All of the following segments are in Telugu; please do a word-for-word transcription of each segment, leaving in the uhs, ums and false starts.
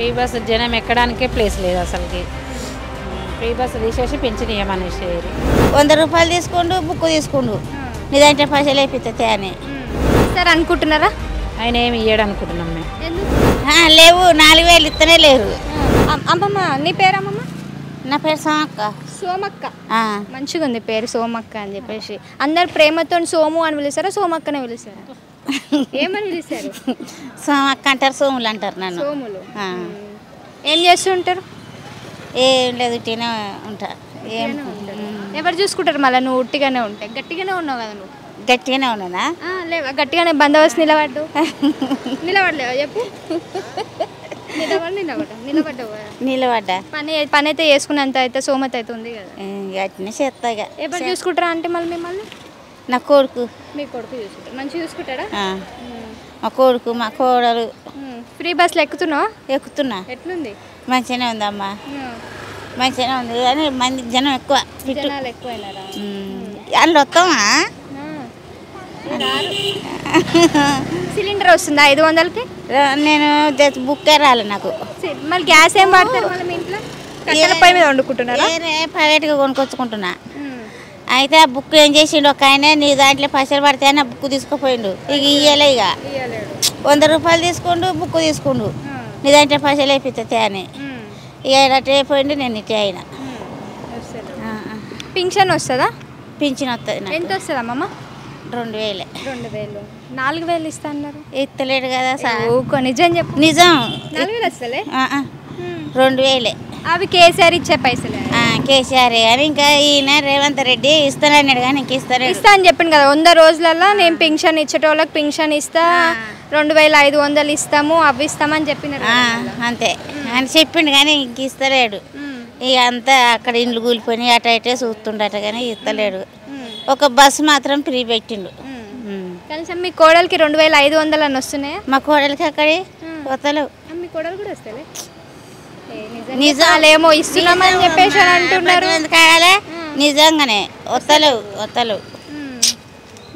ఫ్రీ బస్ జనం ఎక్కడానికే ప్లేస్ లేదు అసలుకి. ఫ్రీ బస్ తీసేసి పెంచినయమనేసి వంద రూపాయలు తీసుకుండు బుక్ తీసుకుండు నీదంటే పైసలు అయిపోతాయి అని సార్ అనుకుంటున్నారా? ఆయన ఏమి ఇయ్యడు అనుకుంటున్నాం మేము. లేవు నాలుగు వేలు ఇస్తనే లేరు. అమ్మమ్మ నీ పేరమ్మమ్మ? నా పేరు సోమక్క. సోమక్క మంచిగా ఉంది పేరు సోమక్క అని చెప్పేసి అందరు ప్రేమతో సోము అని పిలుస్తారా సోమక్కనే పిలుస్తారా ఏమని పిలుస్తారు? సోమక్క అంటారు సోములు అంటారు నన్ను. సోములు ఏం చేస్తుంటారు? ఏం లేదు ఉట్టిగానే ఉంటా. ఎవరు చూసుకుంటారు మళ్ళీ? నువ్వు ఉట్టిగానే ఉంటాయి. గట్టిగానే ఉన్నావు కదా నువ్వు. గట్టిగానే ఉన్నానా? లేవా గట్టిగానే బందోబస్తు నిలబడ్డు నిలబడలేవా చెప్పు? నిలబడ్డా పని పని అయితే చేసుకున్నంత అయితే సోమత అయితే ఉంది కదా. గట్టినే చేస్తాగా. ఎప్పుడు చూసుకుంటారా అంటే మళ్ళీ మిమ్మల్ని? నా కొడుకు. మీ కొడుకు చూసుకుంటారు మంచిగా చూసుకుంటాడా? మా కొడుకు మా కోడలు. ఫ్రీ బస్సులు ఎక్కుతున్నావా? ఎక్కుతున్నా. ఎట్లుంది? మంచిగానే ఉందమ్మా మంచిగానే ఉంది కానీ మంది జనం ఎక్కువ. జనాలు ఎక్కువైనారా? వాళ్ళు వస్తామా? సిలిండర్ వస్తుందా ఐదు వందలకి? నేను బుక్కే రాలే నాకు. మళ్ళీ గ్యాస్ ఏం వాడతారు మీ ఇంట్లో? కట్టెల పొయ్యి మీద వండుకుంటున్నారా? ప్రైవేట్గా కొనుక్కొచ్చుకుంటున్నా. అయితే ఆ బుక్ ఏం చేసిండు ఒక ఆయన నీ దాంట్లో పైసలు పడితేనే ఆ బుక్ తీసుకుపోయిండు. ఇక ఇయ్యలే ఇక వంద రూపాయలు తీసుకుండు బుక్ తీసుకుండు నీ దాంట్లో పైసలు అయిపోతాయి అని ఇక అట్టే అయిపోయిండు. నేను ఇటే అయినా. పింఛన్ వస్తుందా? పింఛన్ వస్తుంది. ఎంత వస్తుంది అమ్మమ్మ? రెండు వేలే. రెండు వేలు నాలుగు వేలు ఇస్తా అన్నారు. ఎత్తలేడు కదా సార్. ఊకో నిజం చెప్పు. నిజం నాలుగు వేలు వస్తలే. రెండు వేలే అవి కేసీఆర్ ఇచ్చే పైసలే. కేసీఆర్ అని ఇంకా ఈయన రేవంత్ రెడ్డి ఇస్తానన్నాడు కానీ ఇంక ఇస్తాను ఇస్తా అని చెప్పాను కదా. వంద రోజులలో నేను పెన్షన్ ఇచ్చేటోళ్ళకి పెన్షన్ ఇస్తా రెండు వేల ఐదు వందలు ఇస్తాము అవి ఇస్తామని చెప్పినాడు అంతే అని చెప్పిండు కానీ ఇంక ఇస్తలేడు. ఇక అంతా అక్కడ ఇండ్లు కూలిపోయి అటు అయితే చూస్తుండట కానీ ఇస్తలేడు. ఒక బస్సు మాత్రం ఫ్రీ పెట్టిండు. కనీసం మీ కోడలికి రెండు వేల ఐదు వందలు అని వస్తున్నాయి. మా కోడలికి అక్కడే వస్తలేవు. మీ కోడలు కూడా వస్తలే. నిజాలేమో ఇస్తున్నామని చెప్పేసి అంటున్నారు. కాలే నిజంగానే వస్తలేవు వస్తలేవు.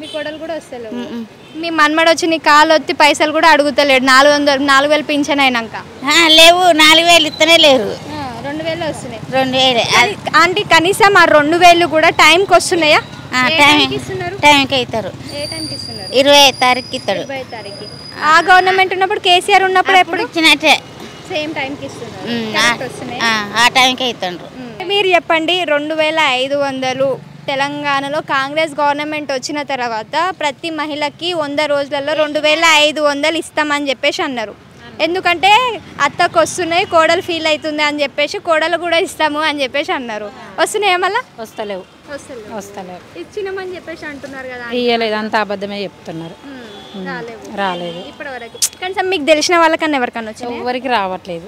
మీ కోడలు కూడా వస్తలేవు. మీ మన్మడు వచ్చి నీ కాలు వచ్చి పైసలు కూడా అడుగుతలేడు. నాలుగు వందలు నాలుగు వేలు పింఛన్ అయినాక లేవు నాలుగు వేలు ఇస్తనే లేరు. రెండు వేలు వస్తున్నాయి. రెండు వేలే ఆంటీ. కనీసం ఆ రెండు వేలు కూడా టైంకి వస్తున్నాయా? టైంకి ఇస్తారు. ఇరవై తారీఖు ఇస్తాడు. ఆ గవర్నమెంట్ ఉన్నప్పుడు కేసీఆర్ ఉన్నప్పుడు ఎప్పుడు ఇచ్చినట్టే సేమ్ టైంకి ఆ టైంకే ఇస్తాడు. మీరు చెప్పండి రెండు వేల ఐదు వందలు తెలంగాణలో కాంగ్రెస్ గవర్నమెంట్ వచ్చిన తర్వాత ప్రతి మహిళకి వంద రోజులలో రెండు వేల ఐదు వందలు ఇస్తామని చెప్పేసి అన్నారు. ఎందుకంటే అత్తకు వస్తున్నాయి కోడలు ఫీల్ అవుతుంది అని చెప్పేసి కోడలు కూడా ఇస్తాము అని చెప్పేసి అన్నారు. వస్తున్నాయి మళ్ళా? వస్తలేవు వస్తలేవు. ఇచ్చినామని చెప్పేసి అంటున్నారు కదా. ఇయ్యలేదు అంతా అబద్ధమే చెప్తున్నారు. రాలేదు ఇప్పటివరకు. కనీసం మీకు తెలిసిన వాళ్ళకన్నా ఎవరికన్నా వచ్చింది? ఎవరికి రావట్లేదు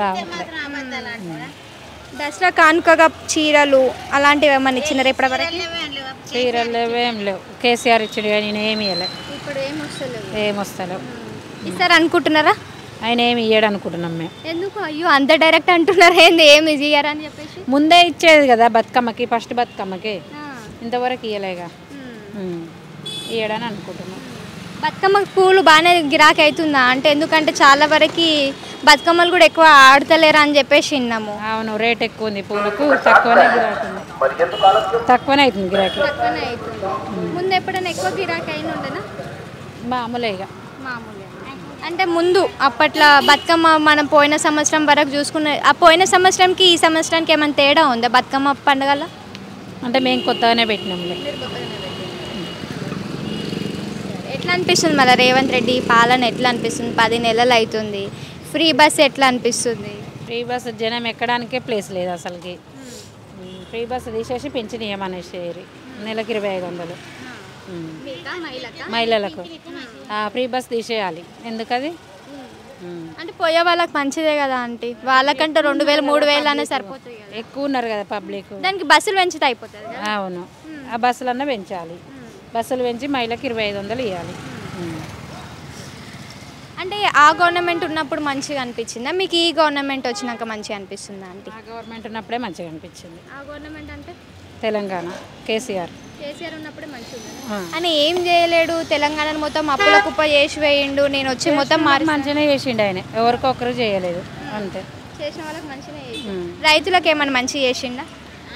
రావట్లేదు. దసరా కానుకగా చీరలు అలాంటివి ఏమన్నా ఇచ్చినారు ఇప్పటివరకు? చీరలు లేవు ఏం లేవు. కేసీఆర్ ఇచ్చాడు కానీ నేను ఏమి ఇవ్వలేదు. ఇప్పుడు ఏమొస్తలేవు ఏమొస్తలేవు. ఇస్తారు అనుకుంటున్నారా? ఆయన ఏమి ఇయ్యడు అనుకుంటున్నాం మేము. ఎందుకు? అయ్యో అంత డైరెక్ట్ అంటున్నారు ఏంది ఏమి ఇయ్యరా అని చెప్పేసి. ముందే ఇచ్చేది కదా బతుకమ్మకి ఫస్ట్ బతుకమ్మకి. ఇంతవరకు ఇయ్యలేగా ఇయ్యడని అనుకుంటున్నాం. బతుకమ్మకి పూలు బాగానే గిరాకీ అవుతుందా అంటే? ఎందుకంటే చాలా వరకు బతుకమ్మలు కూడా ఎక్కువ ఆడతలేరా అని చెప్పేసి విన్నాము. అవును రేట్ ఎక్కువ ఉంది పూలకు. తక్కువనే గిరాకీ ఉంది. తక్కువనే అవుతుంది గిరాకీ. తక్కువనే అవుతుంది. ముందు ఎప్పుడైనా ఎక్కువ గిరాకీ అయిన ఉండేనా? మామూలేగా మామూలే అంటే ముందు అప్పట్లో బతుకమ్మ మనం పోయిన సంవత్సరం వరకు చూసుకున్న ఆ పోయిన సంవత్సరంకి ఈ సంవత్సరానికి ఏమైనా తేడా ఉందా బతుకమ్మ పండుగల? అంటే మేము కొత్తగానే పెట్టినాంలే. ఎట్లా అనిపిస్తుంది మళ్ళీ రేవంత్ రెడ్డి పాలన ఎట్లా అనిపిస్తుంది? పది నెలలు అవుతుంది. ఫ్రీ బస్ ఎట్లా అనిపిస్తుంది? ఫ్రీ బస్ జనం ఎక్కడానికే ప్లేస్ లేదు అసలుకి. ఫ్రీ బస్ తీసేసి పెంచినయమనేసి నెలకు ఇరవై ఐదు వందలు మహిళలకు ఫ్రీ బస్ తీసేయాలి. ఎందుకది అంటే పోయే వాళ్ళకి మంచిదే కదా ఆంటీ. వాళ్ళకంటే రెండు వేలు మూడు వేలు అనే సరిపోతుంది. ఎక్కువ ఉన్నారు కదా పబ్లిక్. దానికి బస్సులు పెంచితే అయిపోతుంది. అవును ఆ బస్సులన్నా పెంచాలి. బస్సులు పెంచి మహిళకి ఇరవై ఐదు వందలు ఇవ్వాలి. అంటే ఆ గవర్నమెంట్ ఉన్నప్పుడు మంచిగా అనిపించిందా మీకు? ఈ గవర్నమెంట్ వచ్చినాక మంచిగా అనిపిస్తుందా ఆంటీ? ఆ గవర్నమెంట్ ఉన్నప్పుడే మంచిగా అనిపించింది. ఆ గవర్నమెంట్ అంటే తెలంగాణ కేసీఆర్ కేసీఆర్ ఉన్నప్పుడు మంచిగా ఆయన ఏం చేయలేడు తెలంగాణను మొత్తం అప్పుల కుప్ప చేసి వేయిండు నేను వచ్చి మొత్తం మారి మంచినే చేసిండు ఆయన ఎవరికొకరు చేయలేదు అంతే చేసిన వాళ్ళకి మంచినే చేసిండు రైతులకు ఏమన్న మంచి చేసిండా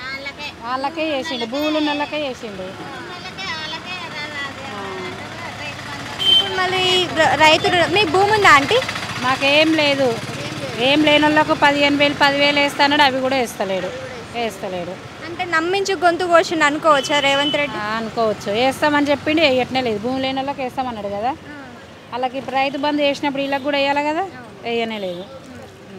వాళ్ళకే వాళ్ళకే చేసిండు భూములున్నలకే చేసిండు వాళ్ళకే అలాగే ఇప్పుడు మళ్ళీ రైతులు మీ భూమి ఉందా ఆంటీ మాకేం లేదు ఏం లేనొల్లకు పదిహేను వేలు పది వేలు వేస్తానడు అవి కూడా వేస్తలేడు వేస్తలేడు అంటే నమ్మించి గొంతు కోసిని అనుకోవచ్చా రేవంత్ రెడ్డి అనుకోవచ్చు వేస్తామని చెప్పిండు ఎట్నే లేదు భూమి లేనొల్లకు వేస్తామన్నాడు కదా అలాకి ఇప్పుడు రైతు బంధు చేసినప్పుడు ఇలా కూడా వేయాలి కదా వేయనే లేదు।